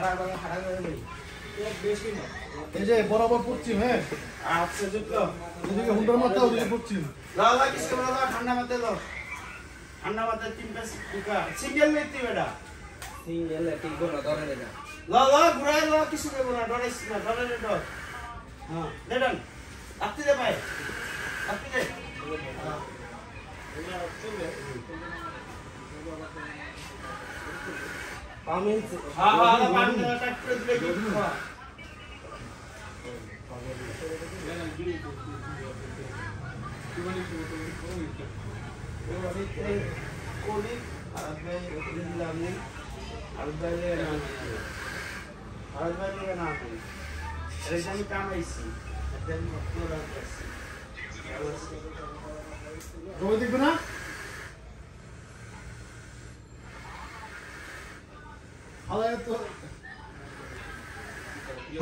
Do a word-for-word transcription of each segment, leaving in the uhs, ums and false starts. I mean, how about the attack? I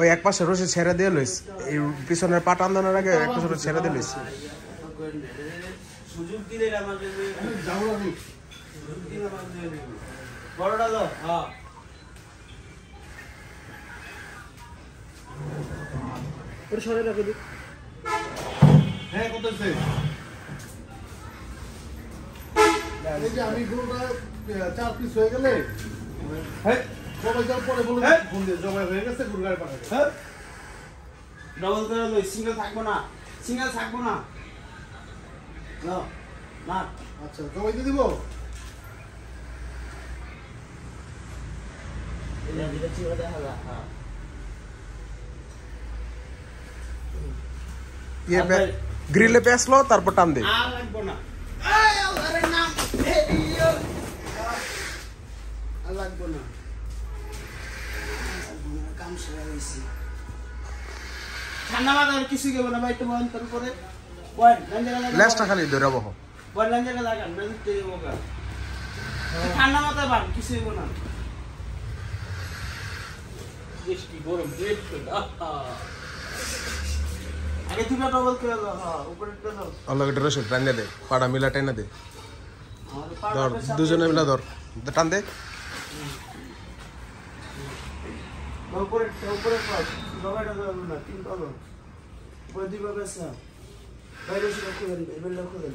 ওই এক পাশে রশি ছেড়ে দিয়ে লইস এই পিছনের পাট আন্দোলনের আগে এক পাশে রশি ছেড়ে দিয়ে লইস সুযোগ দিলে আমাকে যাও আমি সুযোগ দিলে আমাকে বড়টা দাও হ্যাঁ ওর সরে রাখো দিক হ্যাঁ কতছে এই যে আমি গুলোটা চার পিস হয়ে গেলে হ্যাঁ কবে যাও পরে বলুন ফোন দিয়ে জমা হয়ে গেছে গুরগার পাঠাবে হ্যাঁ ডাবল করে লই সিঙ্গেল থাকবো না সিঙ্গেল থাকবো না নাও না আচ্ছা জমা দিয়ে দিব এটা ভিডিও চিড়া দেখা গেল হ্যাঁ ये पे ग्रिल पे एस लो তারপর টান দে আর লাগবো না এই আরে না ভিডিও আর লাগবো না I'm sure I see. Another kissing of a bite of one for it. What? Last time I did the rubber. What? Lander Lagan, doesn't take over. Another one kissing one. This is a great food. I get to the double color. Open it below. I'll look at Russia, Tandade, Padamilla Tandade. Duzanavilla, the Tande. No, put it, no, put it first. No, I don't know. Nothing, no, no. What do you have to say? Why don't you look at it? Why don't you look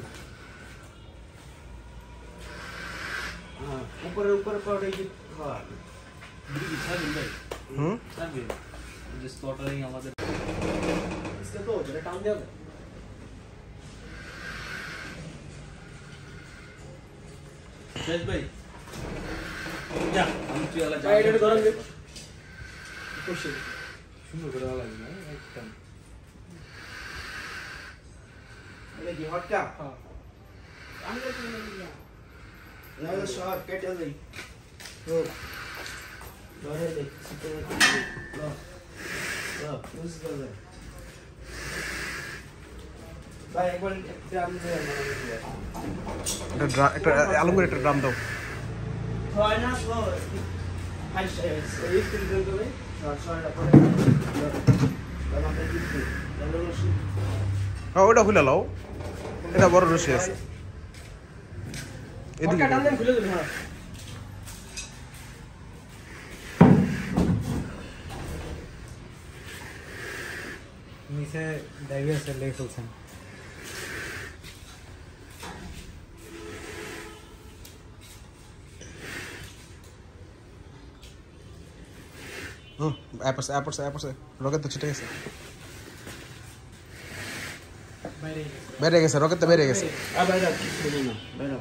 at it? Ah, upper, upper part is hard. Hmm? Just totaling our. It's the door. It's down there. Yes, boy. Yeah, I'm sure I'll. I did it all right. Push it. Shundu kora lagi na ekdam. Ele ki hot ka? Ha. Angre ki nahi. Nahi shot get jali. Go. Dore le. Go. Go. Push kar. Bhai ek bar drum de amar. Ekta ekta alum kore ekta drum dao. Hoy na slow. Hai sorry ekta dole. ওটা খুলে লাও এটা বড় রশি আছে হুম আপস আপস আপস রকেট তো ছিটে গেছে বাইরে গেছে বাইরে গেছে রকেট তো বাইরে গেছে আ বাইরে না বাইরে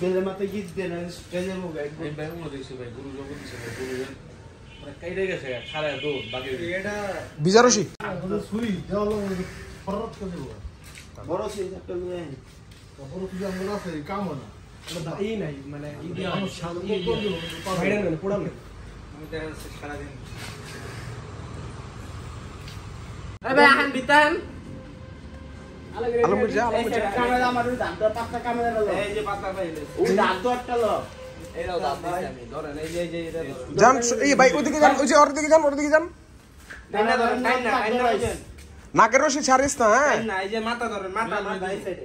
বেলে মাথা গিজ দেন স্টেজে মুখ একদম বাইরে মুখ দিছে ভাই গুরু জগত দিছে ভাই গুরু জান মানে কাইড়ে গেছে খাড়া দো বাকি এটা বিজারসি সুই দাও লও পরত করে দেব বড় সেই একটা নিয়ে বড় কিছু আমরা আছে কাম না এই নাই মানে ইডিয়া শান্ত বাইরে না পুরো না আমি দেখা যাচ্ছে সারা দিন আরে ভাই আহান বিতান আলো মুজা আলো মুজা ক্যামেরা আমার দাঁত পাতা ক্যামেরা লো এই যে পাতা পাইলে ওই দাঁত একটা লো এই দাও দাঁত আমি ধরে এই যে এই যে জান এই ভাই ওদিকে যান ওই যে ওর দিকে যান ওর দিকে যান টাইম না ধরে টাইম না টাইম না নাকের রশি ছাড়িস না হ্যাঁ না এই যে মাথা ধরে মাথা মাথা এই সাইডে